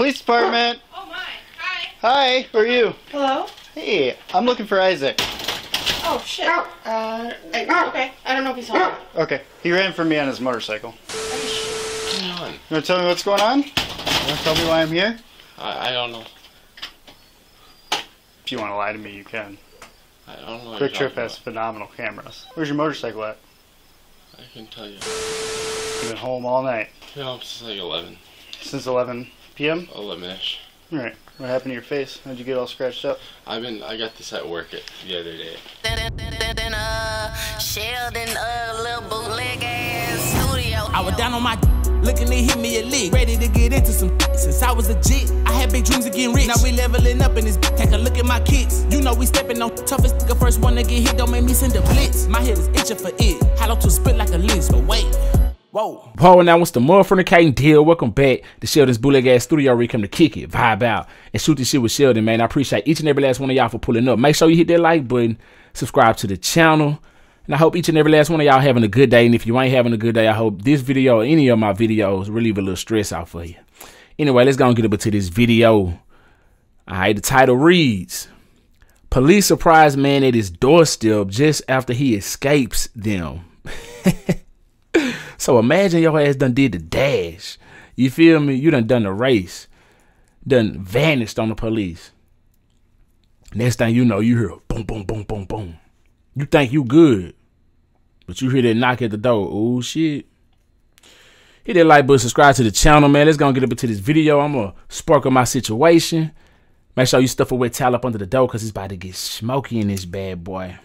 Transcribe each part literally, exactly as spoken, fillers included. Police department. Oh my. Hi. Hi. Who are you? Hello. Hey, I'm looking for Isaac. Oh shit. Uh, okay. I don't know if he's home. Okay. He ran from me on his motorcycle. What's going on? You wanna tell me what's going on? You wanna tell me why I'm here? I, I don't know. If you wanna lie to me, you can. I don't know. QuikTrip has phenomenal cameras. Where's your motorcycle at? I can tell you. You've been home all night. Been home since like eleven. Since eleven p m? eleven-ish. Alright. What happened to your face? How'd you get all scratched up? I've been, I got this at work at, the other day. I was down on my looking to hit me a lick, ready to get into some. Since I was a jit, I had big dreams of getting rich. Now we leveling up in this. Take a look at my kicks. You know we stepping on toughest nigga first one to get hit. Don't make me send a blitz. My head is itching for it. Hollow to spit like a list, but wait. Whoa. Paul, now what's the motherfucking deal? Welcome back to Sheldon's bootleg ass studio where you come to kick it, vibe out, and shoot this shit with Sheldon, man. I appreciate each and every last one of y'all for pulling up. Make sure you hit that like button, subscribe to the channel, and I hope each and every last one of y'all having a good day. And if you ain't having a good day, I hope this video or any of my videos relieve a little stress out for you. Anyway, let's go and get up into this video. Alright, the title reads, Police Surprise Man at His Doorstep Just After He Escapes Them. So imagine your ass done did the dash. You feel me? You done done the race. Done vanished on the police. Next thing you know, you hear boom, boom, boom, boom, boom. You think you good. But you hear that knock at the door. Oh, shit. Hit that like button. Subscribe to the channel, man. Let's go get up into this video. I'm going to sparkle my situation. Make sure you stuff a wet towel up under the door because it's about to get smoky in this bad boy.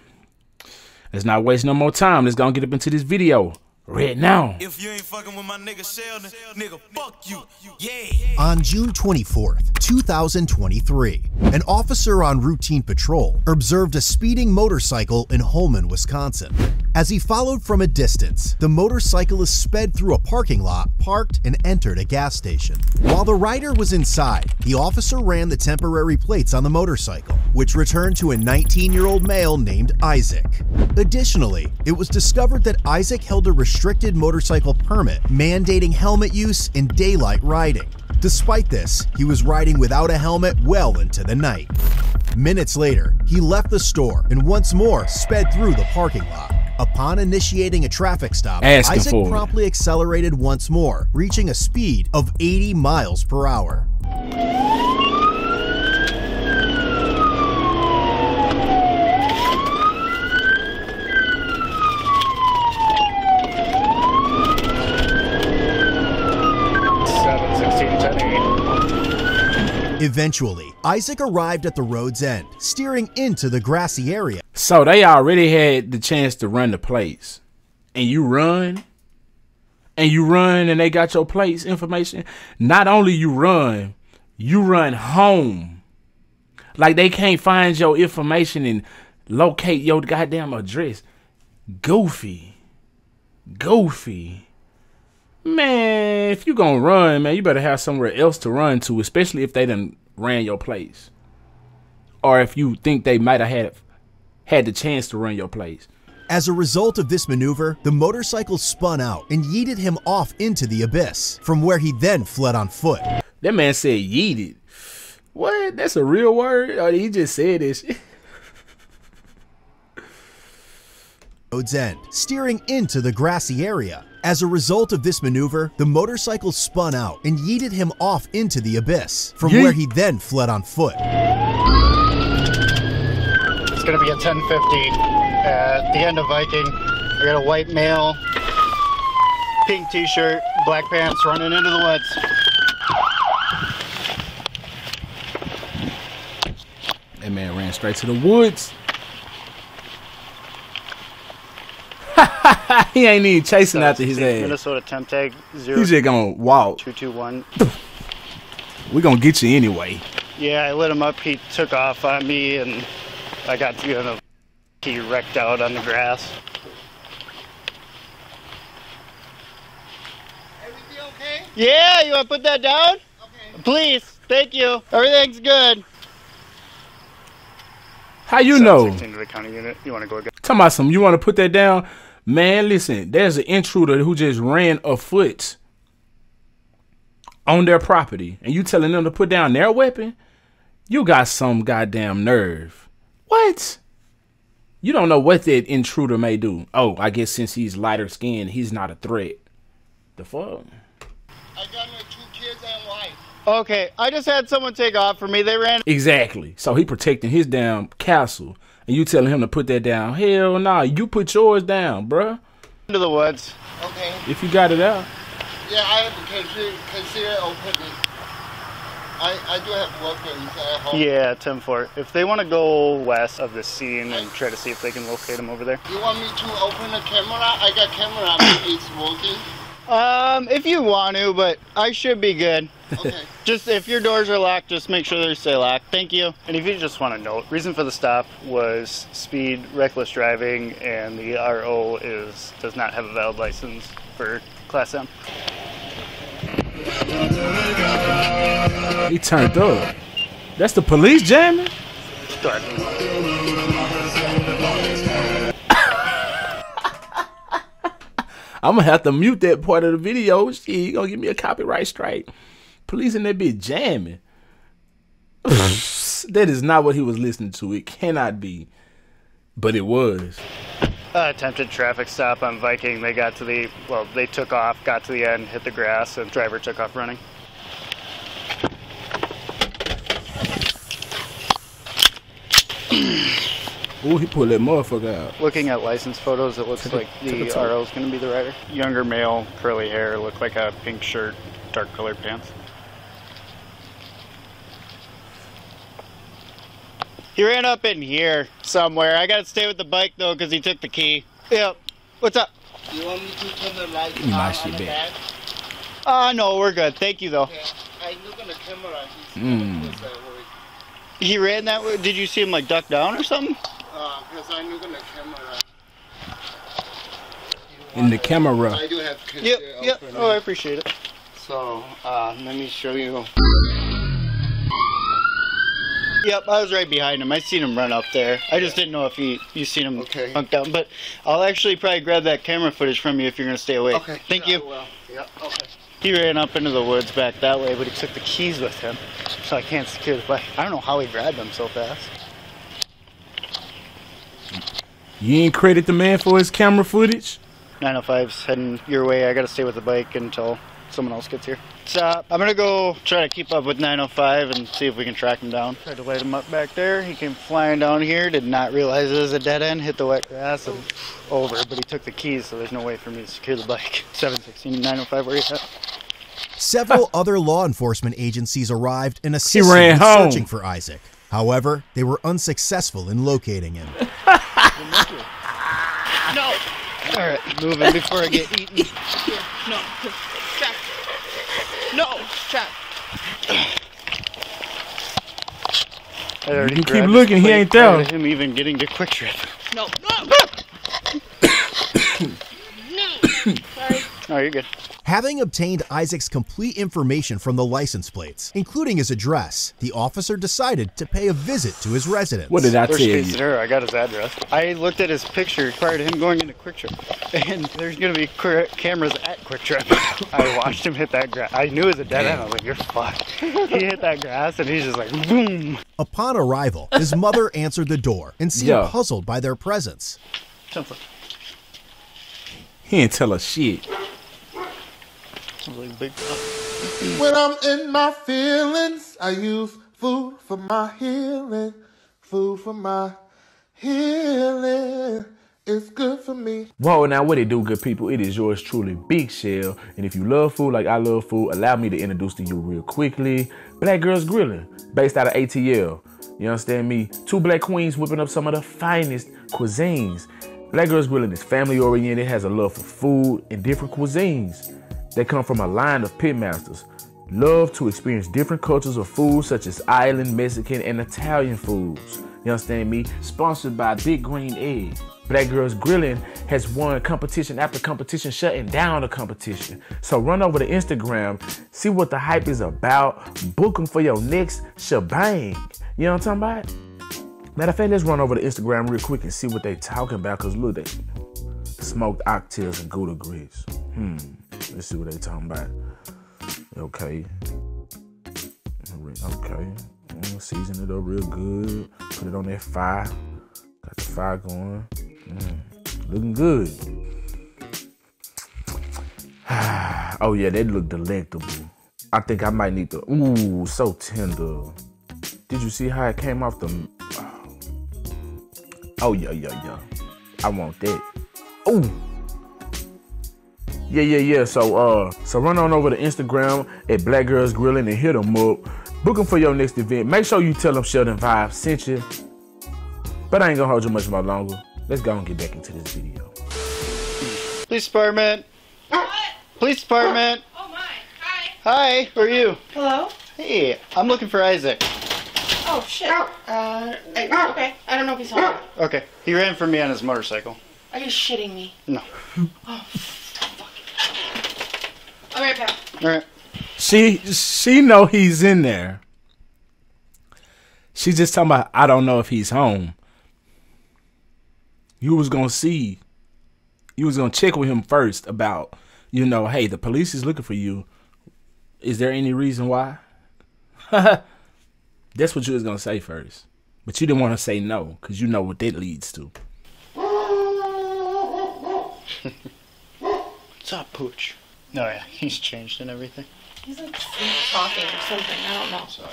Let's not waste no more time. Let's go get up into this video. Right now. If you ain't fucking with my nigga Sheldon, nigga, fuck you. Yeah. On June twenty-fourth, two thousand twenty-three, an officer on routine patrol observed a speeding motorcycle in Holman, Wisconsin. As he followed from a distance, the motorcyclist sped through a parking lot, parked, and entered a gas station. While the rider was inside, the officer ran the temporary plates on the motorcycle, which returned to a nineteen-year-old male named Isaac. Additionally, it was discovered that Isaac held a restricted motorcycle permit, mandating helmet use and daylight riding. Despite this, he was riding without a helmet well into the night. Minutes later, he left the store and once more sped through the parking lot. Upon initiating a traffic stop, Asking Isaac forward. promptly accelerated once more, reaching a speed of eighty miles per hour. Eventually, Isaac arrived at the road's end, steering into the grassy area. So they already had the chance to run the plates. And you run, and you run, and they got your plates information. Not only you run, you run home. Like they can't find your information and locate your goddamn address. Goofy. Goofy. Man, if you gonna run, man, you better have somewhere else to run to, especially if they done ran your place. Or if you think they might have had, had the chance to run your place. As a result of this maneuver, the motorcycle spun out and yeeted him off into the abyss, from where he then fled on foot. That man said yeeted. What? That's a real word? Or he just said this. Road's end, steering into the grassy area. As a result of this maneuver, the motorcycle spun out and yeeted him off into the abyss, from Yeet. where he then fled on foot. It's gonna be a ten fifty at the end of Viking. I got a white male, pink t-shirt, black pants, running into the woods. That man ran straight to the woods. He ain't even chasing so after his ass. Minnesota temp tag zero. He's just gonna walk. Two two one. We gonna get you anyway. Yeah, I lit him up. He took off on me, and I got to him. He wrecked out on the grass. Everything okay? Yeah, you wanna put that down? Okay. Please, thank you. Everything's good. How you know? sixteen to the county unit. You wanna go again? Talking about some. You wanna put that down? Man, listen, there's an intruder who just ran afoot on their property and you telling them to put down their weapon, you got some goddamn nerve. What? You don't know what that intruder may do. Oh, I guess since he's lighter skinned, he's not a threat. The fuck? I got my two kids and wife. Okay, I just had someone take off for me. They ran. Exactly. So he protecting his damn castle, and you telling him to put that down. Hell nah, you put yours down, bruh. Into the woods. Okay. If you got it out. Yeah, I have a concealed opening. I, I do have weapons at home. Yeah, Tim Fort. If they want to go west of the scene and try to see if they can locate him over there. You want me to open a camera? I got camera. I mean, it's working. Um, if you want to, but I should be good. Okay. Just if your doors are locked, just make sure they stay locked. Thank you. And if you just want to note, reason for the stop was speed, reckless driving, and the R O is does not have a valid license for Class M. He turned up. That's the police jamming? Start. I'm gonna have to mute that part of the video. Shit, you gonna give me a copyright strike. Police in that bitch jamming. That is not what he was listening to. It cannot be. But it was. Uh, attempted traffic stop on Viking. They got to the, well, they took off, got to the end, hit the grass, and driver took off running. Ooh, he pulled that motherfucker out. Looking at license photos, it looks like the R O is going to be the rider. Younger male, curly hair, looked like a pink shirt, dark colored pants. He ran up in here somewhere. I got to stay with the bike, though, because he took the key. Yep. What's up? You want me to turn the lights on on the back? Uh, no, we're good. Thank you, though. Okay. I look on the camera. He's mm. the way. He ran that way? Did you see him, like, duck down or something? Uh, because I look on the camera. In the camera. I do have kids. Yep, yep. Oh, I appreciate it. So, uh, let me show you. Yep, I was right behind him. I seen him run up there. I just didn't know if he, you seen him okay. hunk down. But I'll actually probably grab that camera footage from you if you're going to stay awake. Okay. Thank yeah, you. Well. Yep. Okay. He ran up into the woods back that way, but he took the keys with him, so I can't secure the bike. I don't know how he grabbed them so fast. You ain't credit the man for his camera footage? nine oh five's heading your way. I got to stay with the bike until someone else gets here. Stop. I'm going to go try to keep up with nine oh five and see if we can track him down. Tried to light him up back there. He came flying down here, did not realize it was a dead end, hit the wet grass and over, but he took the keys, so there's no way for me to secure the bike. seven sixteen, nine oh five, where are you at? Several other law enforcement agencies arrived and assisted in searching for Isaac. However, they were unsuccessful in locating him. No! All right, moving before I get eaten. No. No, trap. You keep looking, he ain't there. Him even getting to Quick Trip. No, no. No. Sorry. Oh, you're good. Having obtained Isaac's complete information from the license plates, including his address, the officer decided to pay a visit to his residence. What did I tell you? Her, I got his address. I looked at his picture prior to him going into Quick Trip, and there's going to be cameras at Quick Trip. I watched him hit that grass. I knew it was a dead end. I was like, you're fucked. He hit that grass, and he's just like, boom. Upon arrival, his mother answered the door and seemed Yo. puzzled by their presence. He ain't tell us shit. Like big when I'm in my feelings, I use food for my healing. Food for my healing. It's good for me. Whoa, now what it do, good people? It is yours truly, Big Shell. And if you love food like I love food, allow me to introduce to you real quickly Black Girls Grilling, based out of A T L. You understand me? Two black queens whipping up some of the finest cuisines. Black Girls Grilling is family oriented, has a love for food and different cuisines. They come from a line of pitmasters, love to experience different cultures of food such as island, Mexican, and Italian foods. You understand me? Sponsored by Big Green Egg. Black Girls Grilling has won competition after competition, shutting down the competition. So run over to Instagram, see what the hype is about, book them for your next shebang. You know what I'm talking about? Matter of fact, let's run over to Instagram real quick and see what they talking about, because look, they smoked oxtails and Gouda grits. Hmm. Let's see what they talking about. Okay. Okay. Season it up real good. Put it on that fire. Got the fire going. Mm, looking good. Oh yeah, they look delectable. I think I might need to. Ooh, so tender. Did you see how it came off the? Oh yeah, yeah, yeah. I want that. Ooh. Yeah, yeah, yeah. So, uh, so run on over to Instagram at Black Girls Grilling and hit them up. Book them for your next event. Make sure you tell them Sheldon Vibes sent you. But I ain't gonna hold you much more longer. Let's go and get back into this video. Police department. What? Police department. Oh my. Hi. Hi. Who are you? Hello. Hey, I'm looking for Isaac. Oh shit. Uh, okay. I don't know if he's home. Okay. He ran from me on his motorcycle. Are you shitting me? No. Oh. All right, pal. All right. She she know he's in there. She's just talking about I don't know if he's home. You was gonna see, you was gonna check with him first about, you know, hey, the police is looking for you. Is there any reason why? That's what you was gonna say first, but you didn't want to say no because you know what that leads to. What's up, Pooch? No, oh, yeah, he's changed and everything. He's like talking or something. I don't know. Sorry.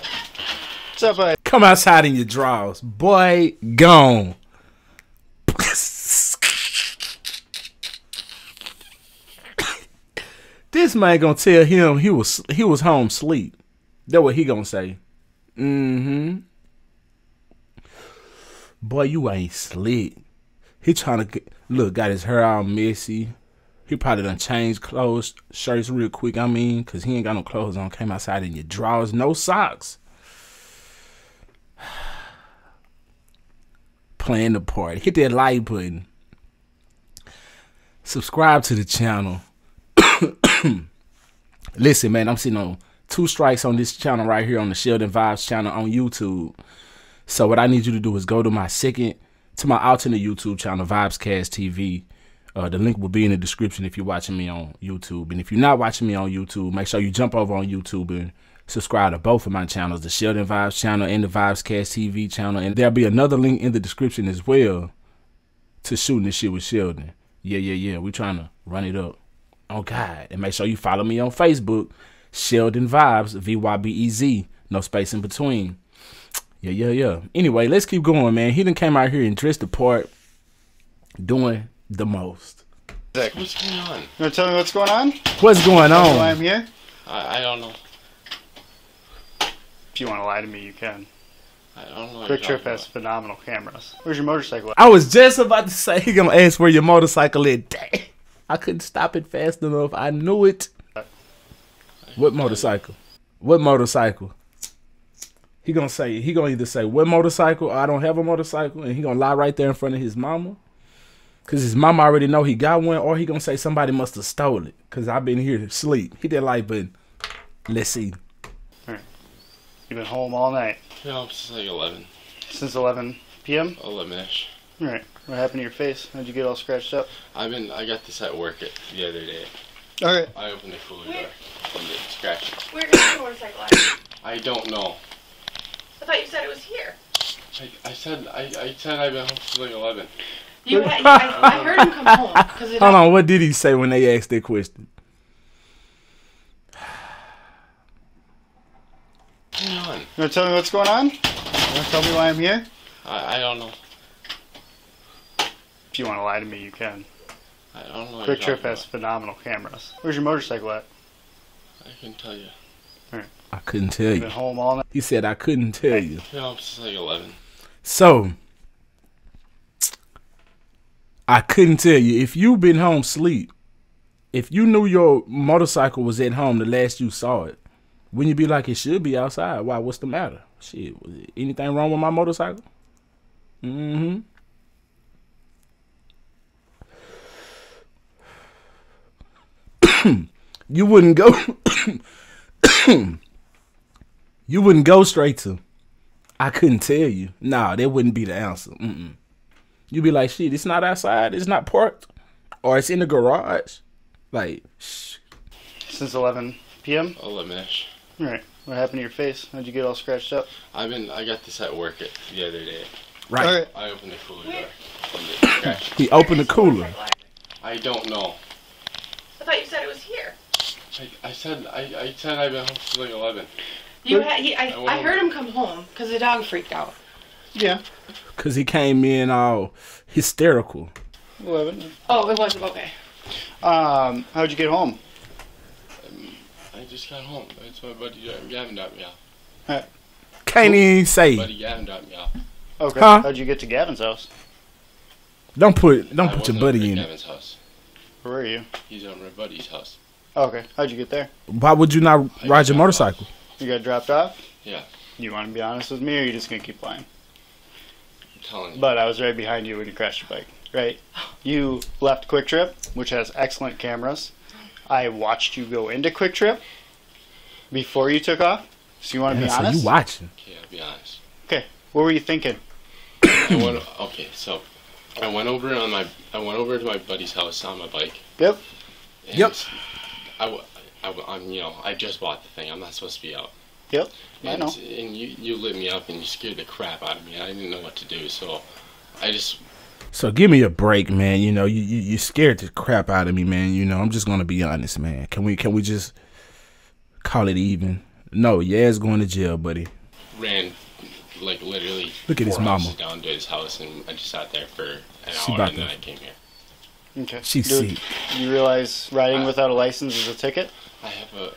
What's up, buddy? Come outside in your drawers, boy. Gone. This man gonna tell him he was he was home sleep. That's what he gonna say. Mm-hmm. Boy, you ain't slick. He trying to get, look. Got his hair all messy. He probably done changed clothes, shirts real quick, I mean, because he ain't got no clothes on. Came outside in your drawers, no socks. Playing the part. Hit that like button. Subscribe to the channel. Listen, man, I'm sitting on two strikes on this channel right here on the Sheldon Vibes channel on YouTube. So what I need you to do is go to my second, to my alternate YouTube channel, Vybezcast T V. Uh, the link will be in the description if you're watching me on YouTube. And if you're not watching me on YouTube, make sure you jump over on YouTube and subscribe to both of my channels, the Sheldon Vibes channel and the Vybezcast T V channel. And there'll be another link in the description as well to Shooting This Shit with Sheldon. Yeah, yeah, yeah. We're trying to run it up. Oh, God. And make sure you follow me on Facebook, Sheldon Vibes, V Y B E Z. No space in between. Yeah, yeah, yeah. Anyway, let's keep going, man. He done came out here and dressed the part doing the most. Zach, what's going on? You want to tell me what's going on? What's going on? Why I'm here? I, I don't know. If you want to lie to me, you can. I don't know. QuikTrip has phenomenal cameras. Where's your motorcycle at? I was just about to say he's going to ask where your motorcycle is. Dang. I couldn't stop it fast enough. I knew it. What motorcycle? What motorcycle? He going to say, he going to either say, what motorcycle? Or I don't have a motorcycle. And he going to lie right there in front of his mama. Because his mama already know he got one, or he going to say somebody must have stole it. Because I've been here to sleep. Hit that like button. Let's see. All right. You've been home all night? No, since like eleven. Since eleven P M? eleven-ish. All right. What happened to your face? How'd you get all scratched up? I've been, I got this at work at, the other day. All right. I opened the cooler door and it scratched. Where is the motorcycle at? I don't know. I thought you said it was here. I, I said, I, I said I've been home since like eleven. You had, I, I heard him come home. It Hold on, what did he say when they asked that question? Hang on. You want to tell me what's going on? You want to tell me why I'm here? I, I don't know. If you want to lie to me, you can. I don't know. QuikTrip has phenomenal cameras. Where's your motorcycle at? I couldn't tell you. All right. I couldn't tell You've you. Been home all night. He said I couldn't tell you. No, it's like eleven. So. I couldn't tell you. If you've been home sleep, if you knew your motorcycle was at home the last you saw it, wouldn't you be like, it should be outside? Why? What's the matter? Shit, was it anything wrong with my motorcycle? Mm-hmm. You wouldn't go. You wouldn't go straight to, I couldn't tell you. Nah, that wouldn't be the answer. Mm-mm. You be like, shit, it's not outside, it's not parked, or it's in the garage. Like, shh. Since eleven P M? eleven-ish. Alright. What happened to your face? How'd you get all scratched up? I've been, I got this at work at, the other day. Right. All right. I opened the cooler door. Okay. He opened the cooler. I don't know. I thought you said it was here. I, I said I, I said I've been home till like eleven. You had, he, I, I, I heard him come home because the dog freaked out. Yeah. Because he came in all hysterical. eleven. Oh, it wasn't. Okay. Um, how'd you get home? Um, I just got home. It's my buddy Gavin dropped me off. Right. Can't even say. My buddy Gavin dropped me off. Okay. Huh? How'd you get to Gavin's house? Don't put don't I put your buddy in Gavin's house. Where are you? He's on my buddy's house. Okay. How'd you get there? Why would you not I ride your motorcycle? Off. You got dropped off? Yeah. You want to be honest with me, or are you just gonna keep lying? I'm telling you. But I was right behind you when you crashed your bike, right? You left QuikTrip, which has excellent cameras. I watched you go into QuikTrip before you took off. So you want to yeah, be so honest? You watching? Yeah, I'll be honest. Okay. What were you thinking? I went, okay, so I went over on my I went over to my buddy's house on my bike. Yep. And yep. I, I, I'm you know I just bought the thing. I'm not supposed to be out. Yep. And, I know. And you you lit me up and you scared the crap out of me. I didn't know what to do, so I just. So give me a break, man. You know you you, you scared the crap out of me, man. You know I'm just gonna be honest, man. Can we can we just call it even? No, yeah, it's going to jail, buddy. Ran. Like literally, look at his mama down to his house, and I just sat there for an she hour, and then I came here. Okay, she's sick. You realize riding uh, without a license is a ticket? I have a,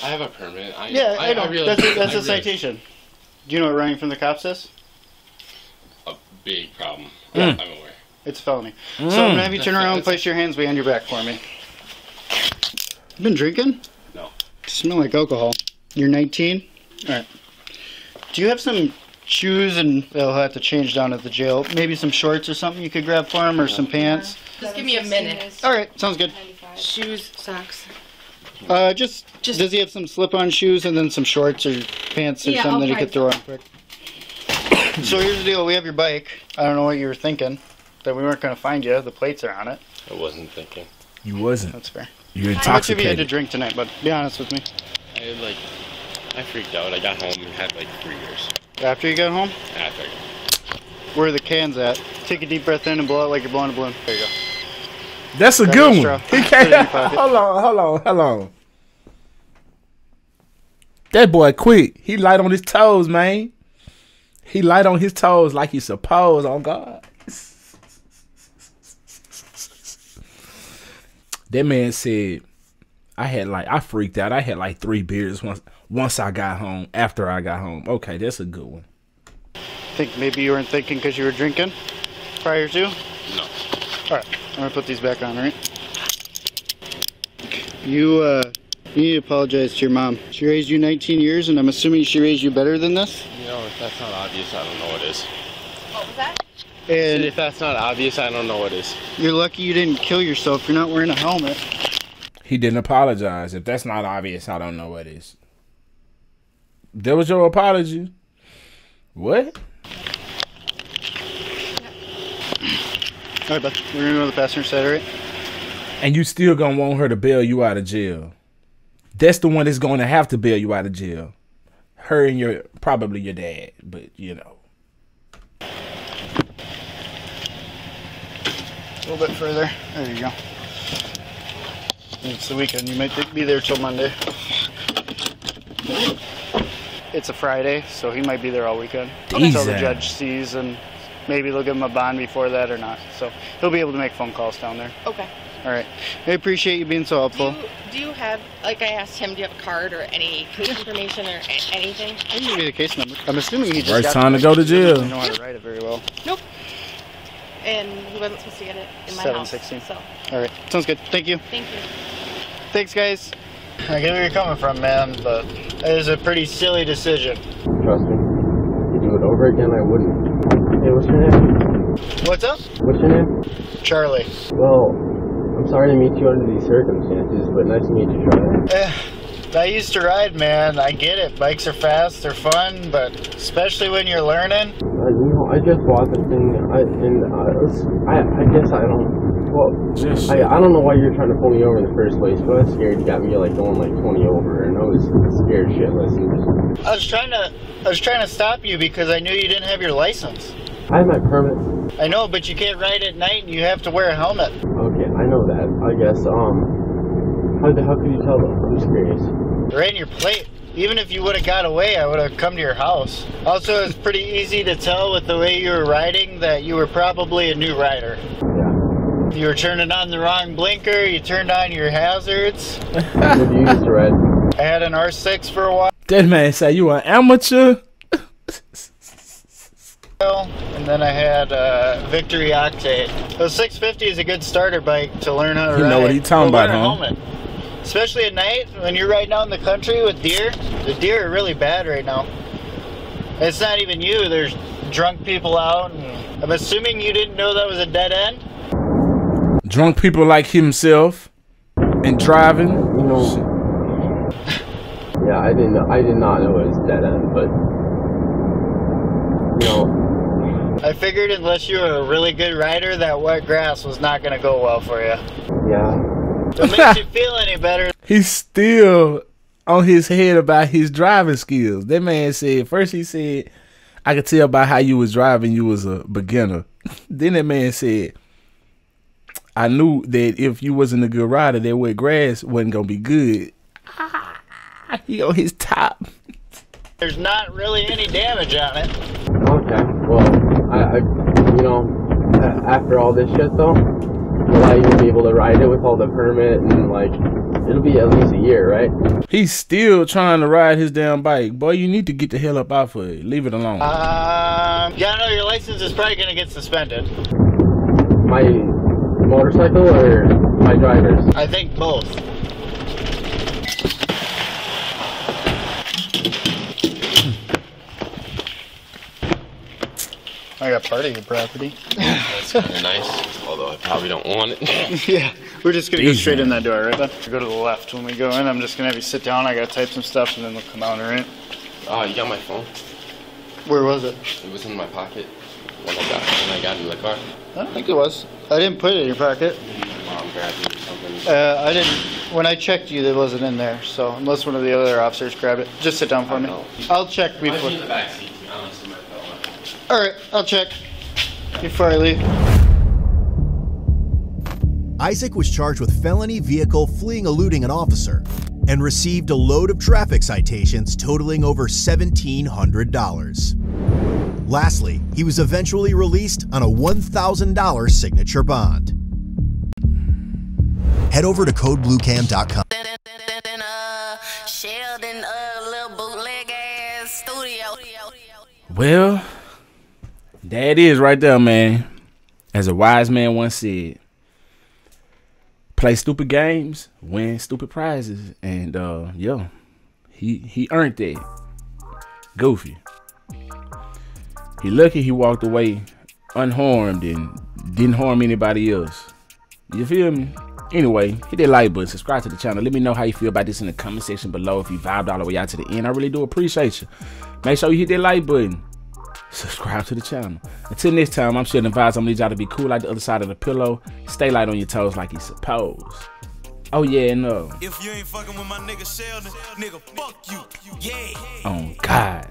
I have a permit. I, yeah, I, I know. I realize, that's a, that's I a citation. Do you know what running from the cops is? A big problem. Mm. I'm aware. It's a felony. Mm. So I'm gonna have you turn around and place your hands behind your back for me. You been drinking? No. You smell like alcohol. You're nineteen. All right. Do you have some shoes, and they'll have to change down at the jail? Maybe some shorts or something you could grab for him, or some pants. Just give me a minute. All right, sounds good. Shoes, socks. Uh, just, just does he have some slip-on shoes and then some shorts or pants or yeah, something I'll that he could throw on quick? So here's the deal: we have your bike. I don't know what you were thinking, that we weren't going to find you. The plates are on it. I wasn't thinking. You wasn't. That's fair. You're intoxicated. How much have you had to drink tonight, bud? Be honest with me. I had like, I freaked out. I got home and had like three beers. After you got home? After. Where are the cans at? Take a deep breath in and blow out like you're blowing a balloon. There you go. That's a good one. He can't. Hold on, hold on, hold on. That boy quick. He light on his toes, man. He light on his toes like he's supposed. Oh God. That man said, I had like, I freaked out. I had like three beers once. Once I got home, after I got home. Okay, that's a good one. Think maybe you weren't thinking because you were drinking prior to? No. All right, I'm gonna put these back on, right? You, uh, you need to apologize to your mom. She raised you nineteen years, and I'm assuming she raised you better than this? You know, if that's not obvious, I don't know what is. What was that? And if that's not obvious, I don't know what is. You're lucky you didn't kill yourself. You're not wearing a helmet. He didn't apologize. If that's not obvious, I don't know what is. That was your apology. What? Alright, bud. We're going to go to the passenger side, right? And you still going to want her to bail you out of jail. That's the one that's going to have to bail you out of jail. Her and your, probably your dad, but you know. A little bit further. There you go. It's the weekend. You might be there till Monday. It's a Friday, so he might be there all weekend Jesus. Until the judge sees, and maybe they'll give him a bond before that or not. So he'll be able to make phone calls down there. Okay. All right. I appreciate you being so helpful. Do you, do you have, like I asked him, do you have a card or any case information or anything? I didn't give you the case number. I'm assuming he just First got time to go to jail. I didn't know how to write it very well. Nope. And he wasn't supposed to get it in my house. seven sixteen. So. All right. Sounds good. Thank you. Thank you. Thanks, guys. I get where you're coming from, man, but it was a pretty silly decision. Trust me. If you do it over again, I wouldn't. Hey, what's your name? What's up? What's your name? Charlie. Well, I'm sorry to meet you under these circumstances, but nice to meet you, Charlie. Eh, I used to ride, man. I get it. Bikes are fast, they're fun, but especially when you're learning. Uh, you know, I just bought the thing, I, and uh, I, I guess I don't... Well, just I, I don't know why you were trying to pull me over in the first place, but I was scared you got me like going like twenty over, and I was scared shitless. And just... I was trying to, I was trying to stop you because I knew you didn't have your license. I have my permit. I know, but you can't ride at night, and you have to wear a helmet. Okay, I know that. I guess um, how the hell could you tell them? I'm just curious. Right in your plate. Even if you would have got away, I would have come to your house. Also, it's pretty easy to tell with the way you were riding that you were probably a new rider. Yeah. You were turning on the wrong blinker, you turned on your hazards. What did you use to ride? I had an R six for a while. That man said you an amateur? And then I had uh, Victory Octane. The six fifty is a good starter bike to learn how to you ride. You know what he's talking about, huh? Especially at night, when you're riding out in the country with deer. The deer are really bad right now. It's not even you, there's drunk people out. And I'm assuming you didn't know that was a dead end? Drunk people like himself and driving. You know, yeah, I didn't know, I did not know it was a dead end, but you know. I figured unless you were a really good rider, that wet grass was not gonna go well for you. Yeah. It makes you feel any better. He's still on his head about his driving skills. That man said, first he said, I could tell by how you was driving, you was a beginner. Then that man said, I knew that if you wasn't a good rider, that wet grass wasn't going to be good. He on his top. There's not really any damage on it. Okay, well, I, I you know, after all this shit though, allow you to be able to ride it with all the permit and like it'll be at least a year, right? He's still trying to ride his damn bike. Boy, you need to get the hell up out for it. Leave it alone. Um, uh, yeah, I know your license is probably gonna get suspended. My motorcycle or my driver's? I think both. I got part of your property. That's kind of nice, although I probably don't want it. Yeah, we're just going to go straight in that door, right, bud? Go to the left when we go in. I'm just going to have you sit down. I got to type some stuff, and then we'll come out, all right? Oh, you got my phone? Where was it? It was in my pocket when I got, when I got in the car. I don't think it was. I didn't put it in your pocket. My mom grabbed it or something. Uh, I didn't. When I checked you, it wasn't in there, so unless one of the other officers grabbed it. Just sit down for me. Know. I'll check before. Why is he in the back seat? All right, I'll check before I leave. Isaac was charged with felony vehicle fleeing eluding an officer and received a load of traffic citations totaling over seventeen hundred dollars. Lastly, he was eventually released on a one thousand dollar signature bond. Head over to code blue cam dot com. Well, there it is right there, man. As a wise man once said, play stupid games, win stupid prizes. And uh yo, he he earned that. Goofy. He lucky he walked away unharmed and didn't harm anybody else. You feel me? Anyway, hit that like button, subscribe to the channel. Let me know how you feel about this in the comment section below. If you vibed all the way out to the end, I really do appreciate you. Make sure you hit that like button. Subscribe to the channel. Until next time, I'm Sheldon Vibes. I'm gonna need y'all to be cool like the other side of the pillow. Stay light on your toes like you supposed. Oh yeah, no. If you ain't fucking with my nigga Sheldon, nigga, fuck you. Yeah. Oh God.